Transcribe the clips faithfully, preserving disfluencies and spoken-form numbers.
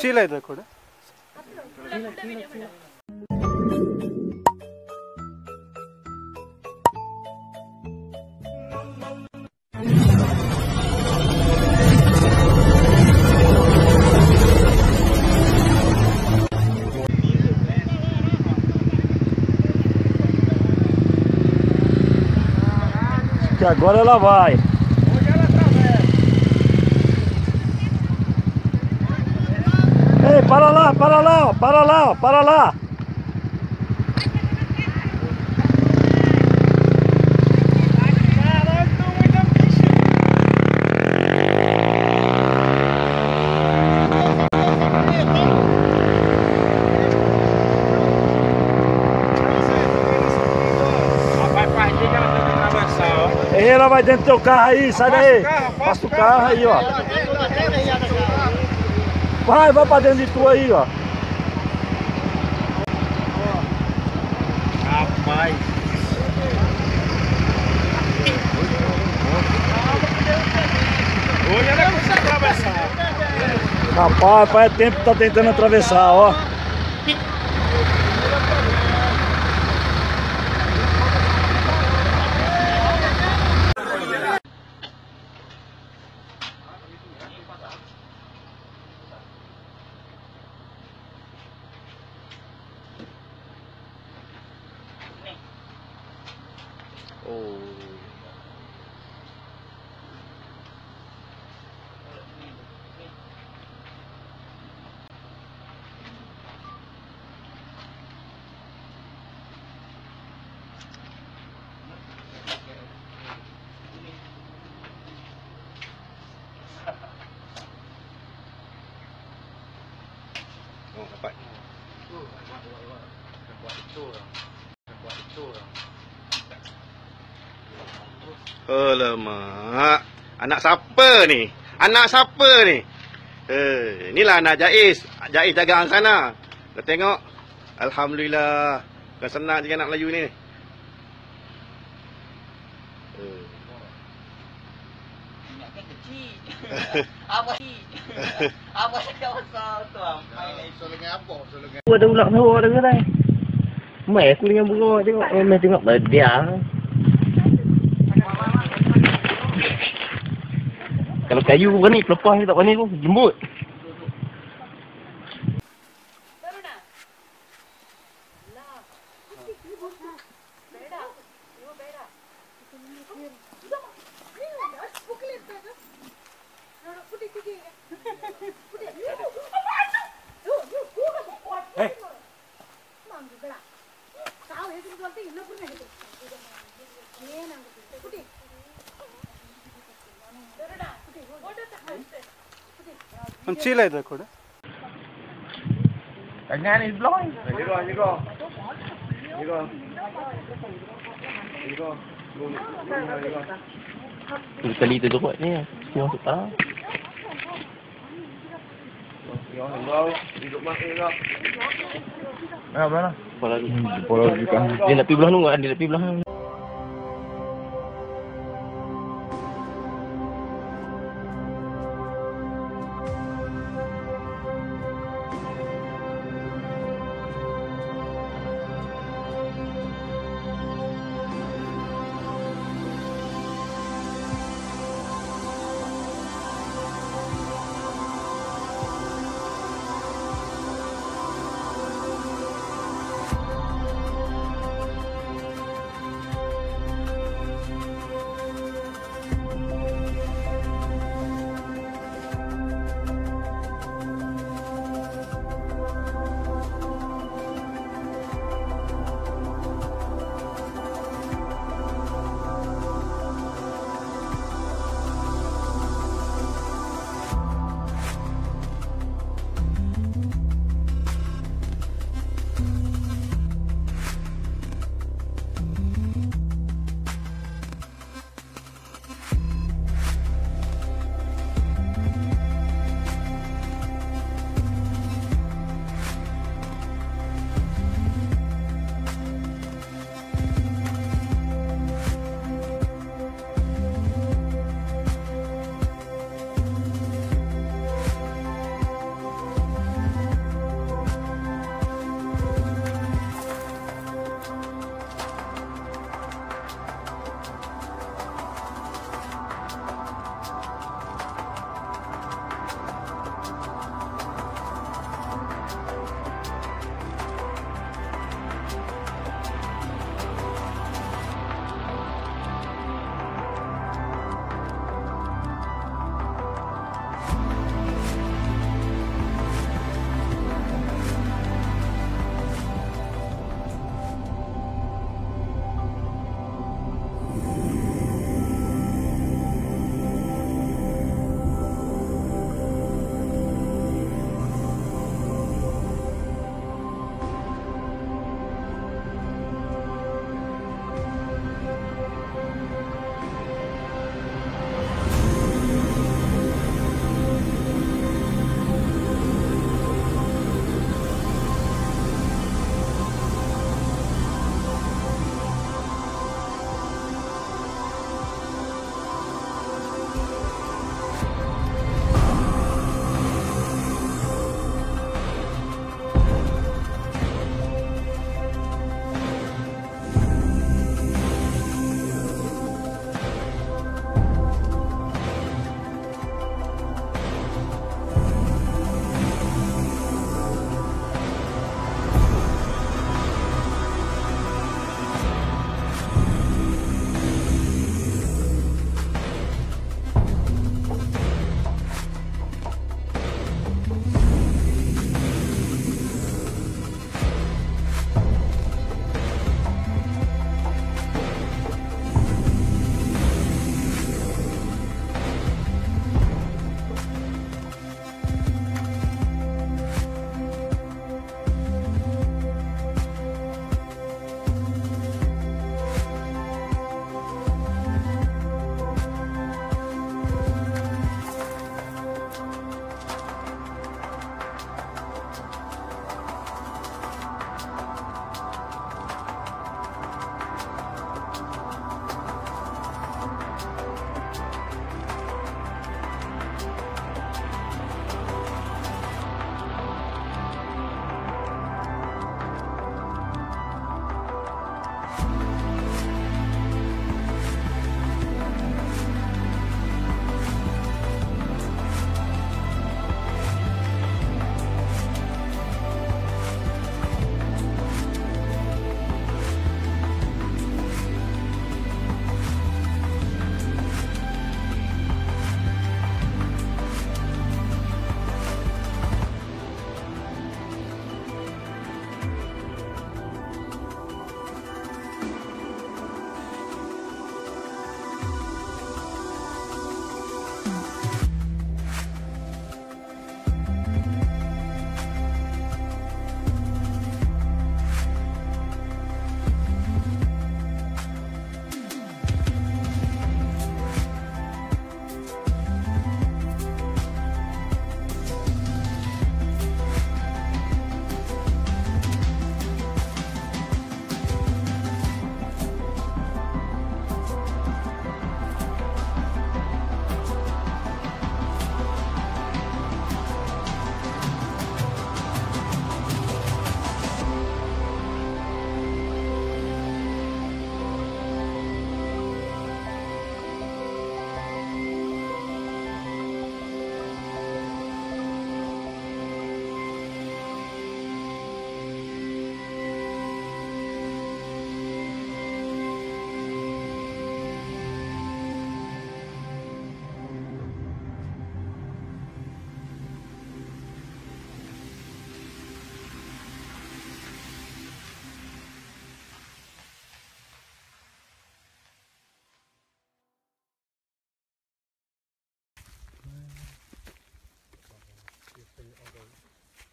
ಚೀಲ ಇದೆ ಕೊಡು. Que agora ela vai. Ei, para lá, para lá, para lá, para lá. Ela vai dentro do teu carro aí, sai daí. Passa o carro aí, ó. Vai, vai pra dentro de tu aí, ó. Rapaz. Hoje ela conseguiu atravessar. Rapaz, faz tempo que tá tentando atravessar, ó. Oh. Oh, rapaz. Oh, rapaz. Alamak. Anak siapa ni? Anak siapa ni? Eh, inilah anak Jais. Jais jagaan sana. Kau tengok. Alhamdulillah. Kau senang je anak Melayu ni. Eh. Anak kan kecil. Apa ni? Apa dia pasal tu? Main so dengan apa? So dengan. Ada ular semua dekat ni. Mai aku dengan bunga tengok. Mai tengok dia. Kalau kayu bukan ni, pelepah ni tak pandai pun, jembut. Hey! ಒಂದು ಚೀಲ ಇದೆ ಕೊಡು. ಅಜ್ಞಾನ is blowing. ಇಗೋ ಇಗೋ ಇಗೋ ಇಗೋ ಇಗೋ ಕಲಿ ಇದೆ ಜೋಕ ನೀ ಸಿಯೋ ತಾ. ಇಗೋ ಇಗೋ duduk masuk ಇಗೋ. Ah mana? Bola bola di kan. Dia lepi belah nunggu, dia lepi belah.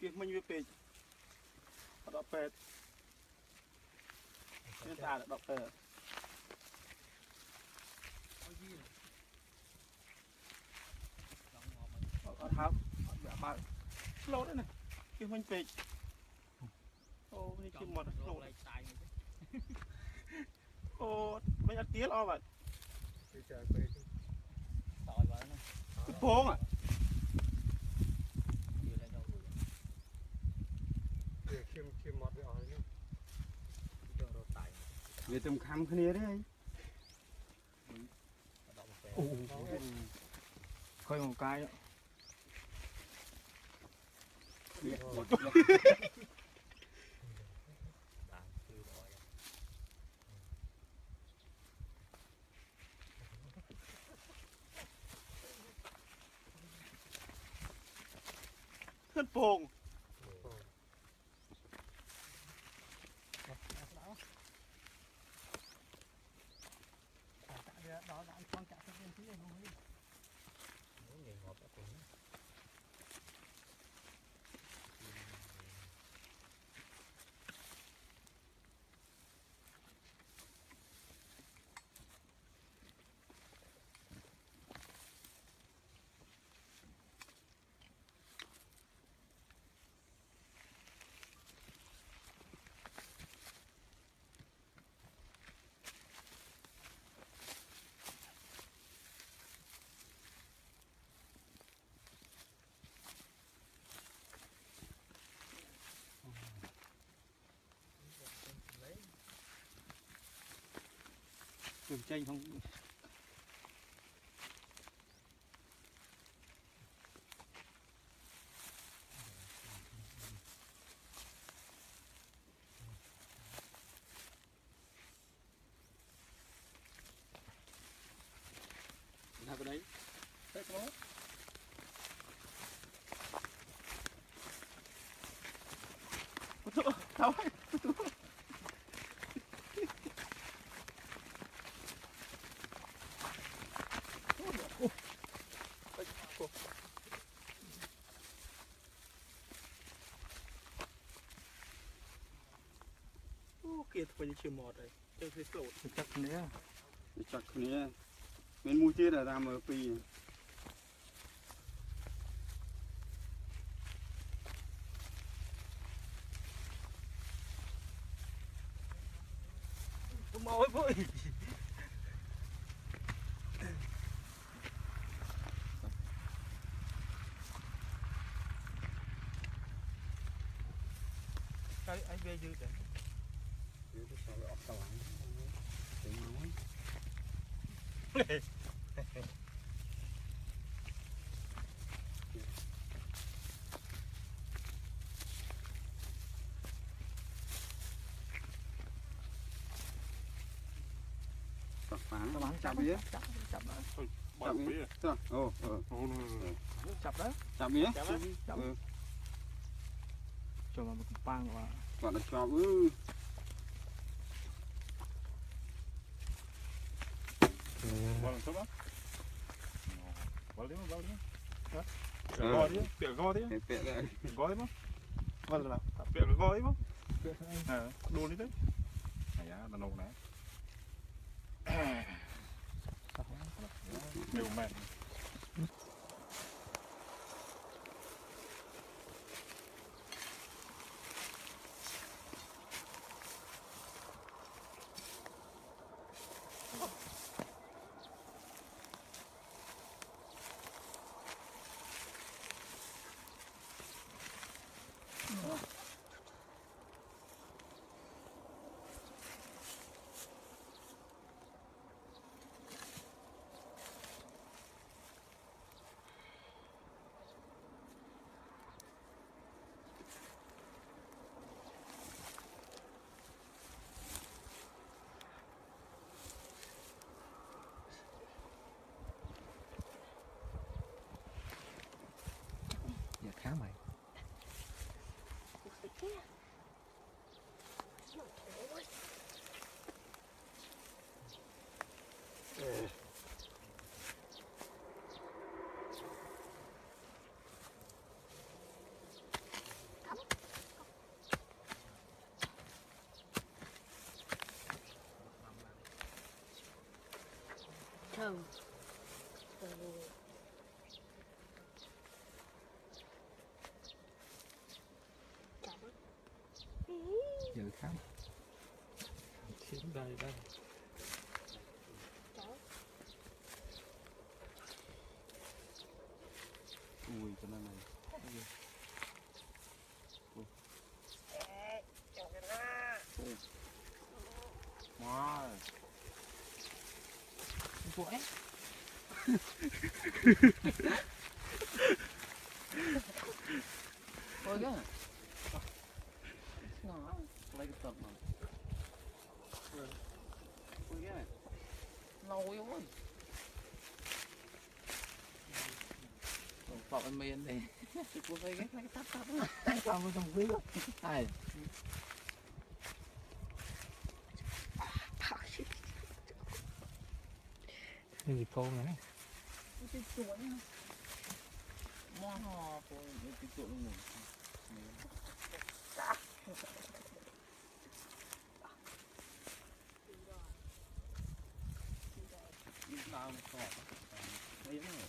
Pia mình với pê, đọt pê, trên ta là đọt pê. Đọt háo, đọt bạc, lột đấy này, pia mình pê. Ô, này chim mọt lột này. Ô, mấy anh tiếc lo vậy. Cái phố à? Để tìm khám cái này đấy. Khơi một cái. Hãy subscribe đường chanh không ra vào đấy đấy có có tao kia thôi chưa mọt rồi, chơi cái sổ chặt nè, chặt nè, bên mũi kia là làm ở pì. Tôi mỏi vội. Cái anh về dư đấy. Chạm mía, chạm chạm đấy, chạm mía, chạm, ô, chạm đấy, chạm mía, chạm, cho vào một băng vào, vào đặt vào ư. Vale, toma. Vale, vale. Tá? Agora, agora. Agora, irmão. Vale lá. Pega agora, irmão. É, do ali, tá? Aí, tá no, né? Meu mano. Cá mày. come to the Lord. Cảm. Giờ khám. Chiếm đây đây. Ui, cái này này. Ui. Ui. Wow. What? What is that? It's not. Like a thumb. Where? Where are you going? No, where you want? Don't pop in me in there. What are you going? Like a thumb thumb. Like a thumb thumb wheel. Hi. Cái gì câu này? Cái chuột này. Mò hò câu cái chuột luôn. Đi làm cỏ. Mấy nữa.